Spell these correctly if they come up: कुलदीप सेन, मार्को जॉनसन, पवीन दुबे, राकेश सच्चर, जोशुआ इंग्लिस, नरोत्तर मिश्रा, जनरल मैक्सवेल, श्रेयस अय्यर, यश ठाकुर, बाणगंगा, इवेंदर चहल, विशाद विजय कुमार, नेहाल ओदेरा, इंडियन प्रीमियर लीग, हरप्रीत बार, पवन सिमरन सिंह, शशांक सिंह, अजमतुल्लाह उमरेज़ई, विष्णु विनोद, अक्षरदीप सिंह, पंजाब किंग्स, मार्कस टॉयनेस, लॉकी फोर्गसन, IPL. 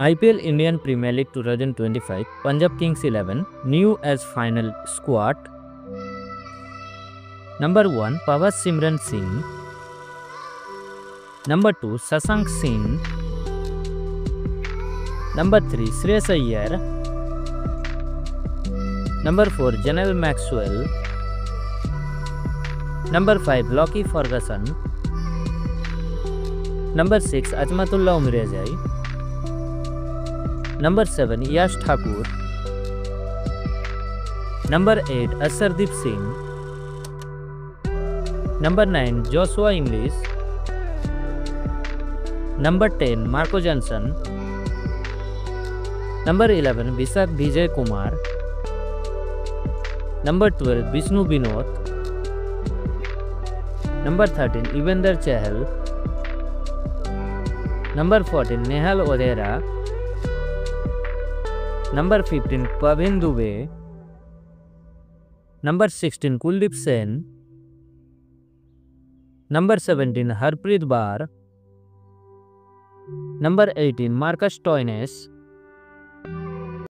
IPL इंडियन प्रीमियर लीग 2025 पंजाब किंग्स 11 new age final squad. Number 1 पवन सिमरन सिंह, number 2 शशांक सिंह, number 3 श्रेयस अय्यर, number 4 जनरल मैक्सवेल, number 5 लॉकी फोर्गसन, number 6 अजमतुल्लाह उमरेज़ई, number 7 यश ठाकुर, number 8 अक्षरदीप सिंह, number 9 जोशुआ इंग्लिस, number 10 मार्को जॉनसन, number 11 विशाद विजय कुमार, number 12 विष्णु विनोद, number 13 इवेंदर चहल, number 14 नेहाल ओदेरा, number 15 पवीन दुबे, number 16 कुलदीप सेन, number 17 हरप्रीत बार, number 18 मार्कस टॉयनेस,